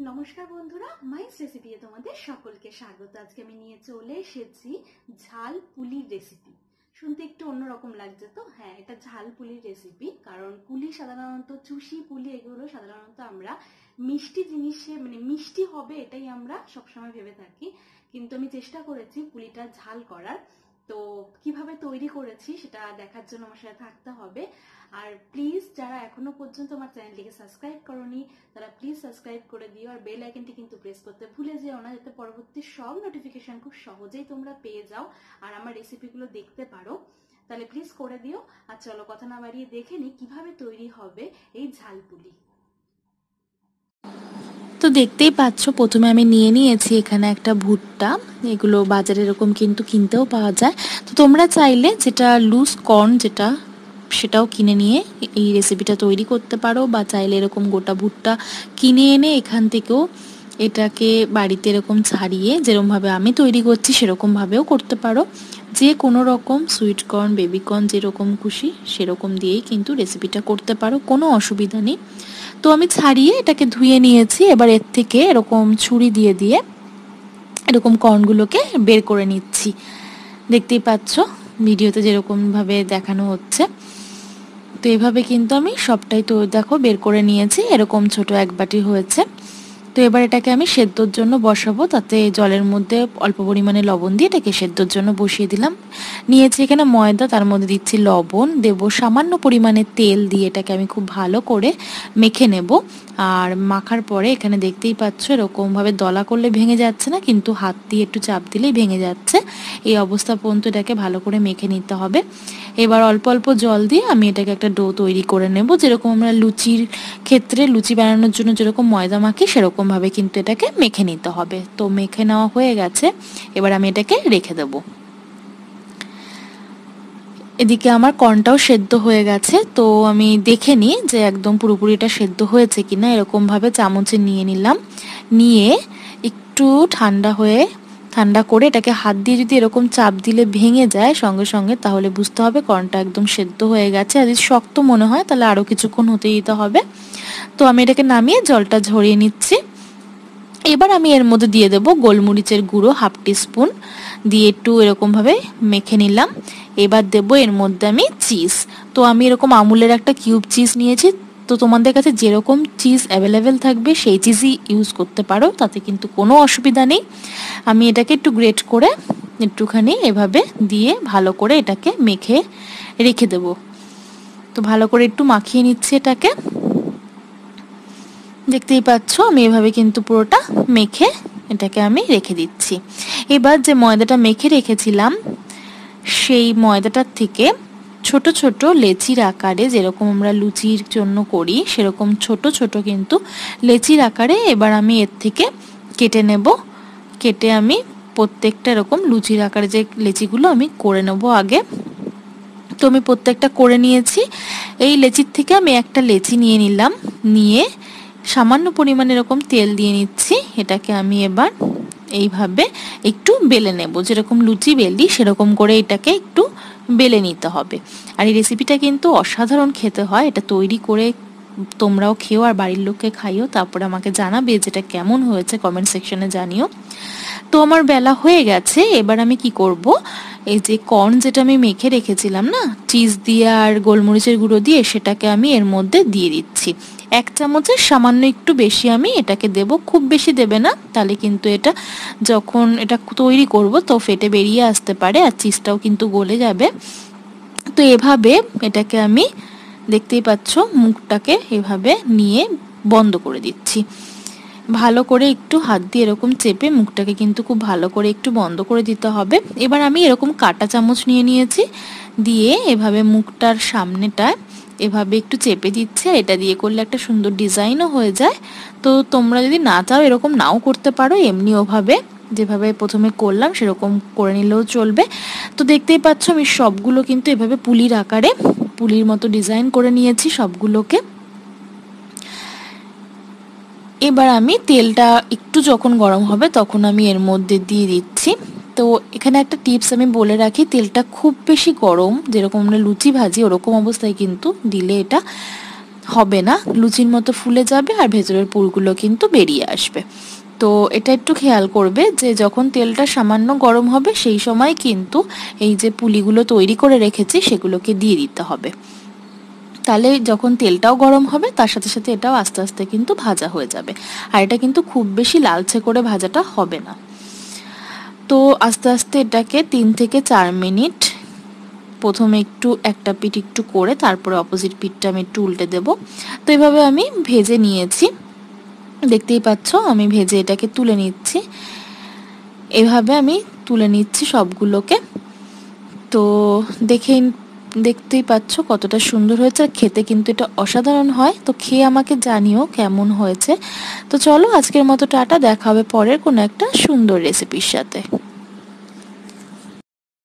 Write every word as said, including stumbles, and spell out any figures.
नमस्कार बंधुरा माइस रेसिपी तुम्हारे सकल के स्वागत। आज के मैं चले एसेছি झाल पुलिर रेसिपी। सुनते एक अन्यरकम लागছে तो हाँ, এটা झाल पुलिर रेसिपि। कारण पुलि साधारणत चुषी पुलि एगुलो साधारणत आमरा मिष्टि जिनिसे माने मिष्टि होबे एटाई आमरा सब समय भेबे थाकि, किन्तु आमि चेष्टा करेছি पुलिটা झाल করার। तो কিভাবে তৈরি করেছি সেটা দেখার জন্য আমার সাথে থাকতে হবে। আর প্লিজ যারা এখনো পর্যন্ত আমার চ্যানেলটিকে সাবস্ক্রাইব করনি তারা প্লিজ সাবস্ক্রাইব করে দিও। আর বেল আইকনটি কিন্তু প্রেস করতে ভুলে যেও না, যাতে পরবর্তী সব নোটিফিকেশন খুব সহজেই তোমরা পেয়ে যাও আর আমার রেসিপিগুলো দেখতে পারো। তাহলে প্লিজ করে দিও। আর চলো কথা না বাড়িয়ে দেখে নি কিভাবে তৈরি হবে এই ঝাল পুলি। तो देखते ही पाच्छ प्रथम आमी निये नियेछि एखाने एकटा भुट्टा। एगुलो बाजारे एरकम किन्तु किनतेओ पावा जाय। तो तोमरा चाइले जेटा लुज कर्न जेटा सेटाओ किने निये एई रेसिपिटा तैरि करते पारो, बा चाइले एरकम गोटा भुट्टा किने एने एखान थेकेओ एटाके बाड़ीते एरकम छाड़िये जेरकम भावे आमी तैरि करछि सेरकम भावेओ करते पारो। जे कोनो रकम सुइट कर्न बेबी कर्न जेरकम खुशी सेरकम दिएई किन्तु रेसिपिटा करते पारो, कोनो असुविधा नेई। तो आमी छाड़िए एटाके धुए निएछि। एबार एर थेके एरकम छुरी दिए दिए एरकम कर्नगुलोके बेर करे निচ্ছি। देखतेই পাচ্ছ ভিডিওতে যেরকম ভাবে দেখানো হচ্ছে। তো এইভাবে কিন্তু আমি সবটাই তো দেখো বের করে নিয়েছি, এরকম ছোট এক বাটি হয়েছে। তো এবার এটাকে আমি সেদ্ধর জন্য বসাবো। তাতে জলের মধ্যে অল্প পরিমাণে লবণ দিয়ে এটাকে সেদ্ধর জন্য বসিয়ে দিলাম। নিয়েছি এখানে ময়দা, তার মধ্যে দিচ্ছি লবণ, দেব সামান্য পরিমাণে তেল দিয়ে এটাকে আমি খুব ভালো করে মেখে নেব। আর মাখার পরে এখানে দেখতেই পাচ্ছ এরকমভাবে দলা করলে ভেঙে যাচ্ছে না, কিন্তু হাত দিয়ে একটু চাপ দিলেই ভেঙে যাচ্ছে। এই অবস্থা পর্যন্ত এটাকে ভালো করে মেখে নিতে হবে। এবার অল্প অল্প জল দিয়ে আমি এটাকে একটা ডো তৈরি করে নেব। যেরকম আমরা লুচির ক্ষেত্রে লুচি বানানোর জন্য যেরকম ময়দা মাখি সেরকম ভাবে কিন্তু এটাকে মেখে নিতে হবে। তো মেখে নেওয়া হয়ে গেছে। এবার আমি এটাকে রেখে দেব। এদিকে আমার কর্নটাও সেদ্ধ হয়ে গেছে। তো আমি দেখে নিই যে একদম পুরোপুরি এটা সেদ্ধ হয়েছে কিনা। এরকম ভাবে চামচে নিয়ে নিলাম, নিয়ে একটু ঠান্ডা হয়ে ঠান্ডা করে এটাকে হাত দিয়ে যদি এরকম চাপ দিলে ভেঙে যায় সঙ্গে সঙ্গে, তাহলে বুঝতে হবে কর্নটা একদম সেদ্ধ হয়ে গেছে। আর যদি শক্ত মনে হয় তাহলে আরো কিছুক্ষণ হতে দিতে হবে। তো আমি এটাকে নামিয়ে জলটা ঝরিয়ে নিচ্ছি। এবার আমি এর মধ্যে দিয়ে দেব গোলমরিচের গুঁড়ো হাফ টিস্পুন দিয়ে একটু এরকমভাবে মেখে নিলাম। এবার দেব এর মধ্যে আমি চিজ। তো আমি এরকম আমুলের একটা কিউব চিজ নিয়েছি। তো তোমাদের কাছে যেরকম চিজ অ্যাভেলেবেল থাকবে সেই চিজই ইউজ করতে পারো, তাতে কিন্তু কোনো অসুবিধা নেই। আমি এটাকে একটু গ্রেট করে একটুখানি এভাবে দিয়ে ভালো করে এটাকে মেখে রেখে দেব। তো ভালো করে একটু মাখিয়ে নিচ্ছি এটাকে। দেখতেই পাচ্ছ আমি এভাবে কিন্তু পুরোটা মেখে এটাকে আমি রেখে দিচ্ছি। এবার যে ময়দাটা মেখে রেখেছিলাম সেই ময়দাটার থেকে ছোট ছোট লেচির আকারে, যেরকম আমরা লুচির জন্য করি সেরকম ছোট ছোট কিন্তু লেচির আকারে এবার আমি এর থেকে কেটে নেব। কেটে আমি প্রত্যেকটা এরকম লুচির আকারে যে লেচিগুলো আমি করে নেব আগে। তো আমি প্রত্যেকটা করে নিয়েছি। এই লেচির থেকে আমি একটা লেচি নিয়ে নিলাম, নিয়ে সামান্য পরিমাণে এরকম তেল দিয়ে নিচ্ছি। এটাকে আমি এবার এইভাবে একটু বেলে নেব, যেরকম লুচি বেলি সেরকম করে এটাকে একটু বেলে নিতে হবে। আর এই রেসিপিটা কিন্তু অসাধারণ খেতে হয়। এটা তৈরি করে তোমরাও খেও আর বাড়ির লোককে খাইও। তারপরে আমাকে জানাবে যেটা কেমন হয়েছে, কমেন্ট সেকশনে জানিও। তো আমার বেলা হয়ে গেছে। এবার আমি কি করব, এই যে কর্ন যেটা আমি মেখে রেখেছিলাম না চিজ দিয়ে আর গোলমরিচের গুঁড়ো দিয়ে, সেটাকে আমি এর মধ্যে দিয়ে দিচ্ছি। এক চামচের সামান্য একটু বেশি আমি এটাকে দেব, খুব বেশি দেবে না, তাহলে কিন্তু এটা যখন এটা তৈরি করব তো ফেটে বেরিয়ে আসতে পারে আর চিজটাও কিন্তু গলে যাবে। তো এভাবে এটাকে আমি দেখতেই পাচ্ছ মুখটাকে এভাবে নিয়ে বন্ধ করে দিচ্ছি। ভালো করে একটু হাত দিয়ে এরকম চেপে মুখটাকে কিন্তু খুব ভালো করে একটু বন্ধ করে দিতে হবে। এবার আমি এরকম কাটা চামচ নিয়ে নিয়েছি, দিয়ে এভাবে মুখটার সামনেটায় এভাবে একটু চেপে দিচ্ছে। এটা দিয়ে করলে একটা সুন্দর ডিজাইনও হয়ে যায়। তো তোমরা যদি না চাও এরকম নাও করতে পারো, এমনি ওভাবে যেভাবে প্রথমে করলাম সেরকম করে নিলেও চলবে। তো দেখতেই পাচ্ছ আমি সবগুলো কিন্তু এভাবে পুলির আকারে পুলির মতো ডিজাইন করে নিয়েছি সবগুলোকে। এবার আমি তেলটা একটু যখন গরম হবে তখন আমি এর মধ্যে দিয়ে দিচ্ছি। তো এখানে একটা টিপস আমি বলে রাখি, তেলটা খুব বেশি গরম যেরকম আমরা লুচি ভাজি ওরকম অবস্থায় কিন্তু দিলে এটা হবে না, লুচির মতো ফুলে যাবে আর ভেতরের পুরগুলো কিন্তু বেরিয়ে আসবে। তো এটা একটু খেয়াল করবে যে যখন তেলটা সামান্য গরম হবে সেই সময় কিন্তু এই যে পুলিগুলো তৈরি করে রেখেছি সেগুলোকে দিয়ে দিতে হবে, তাহলে যখন তেলটাও গরম হবে তার সাথে সাথে এটাও আস্তে আস্তে কিন্তু ভাজা হয়ে যাবে। আর এটা কিন্তু খুব বেশি লালচে করে ভাজাটা হবে না। তো আস্তে আস্তে এটাকে তিন থেকে চার মিনিট প্রথমে একটু একটা পিঠ একটু করে তারপরে অপোজিট পিঠটা আমি একটু উল্টে দেবো। তো এভাবে আমি ভেজে নিয়েছি, দেখতেই পাচ্ছ আমি ভেজে এটাকে তুলে নিচ্ছি, এভাবে আমি তুলে নিচ্ছি সবগুলোকে। তো দেখে দেখতেই পাচ্ছ কতটা সুন্দর হয়েছে, আর খেতে কিন্তু এটা অসাধারণ হয়। তো খেয়ে আমাকে জানিও কেমন হয়েছে। তো চলো আজকের মতো টাটা, দেখা হবে পরের কোনো একটা সুন্দর রেসিপির সাথে।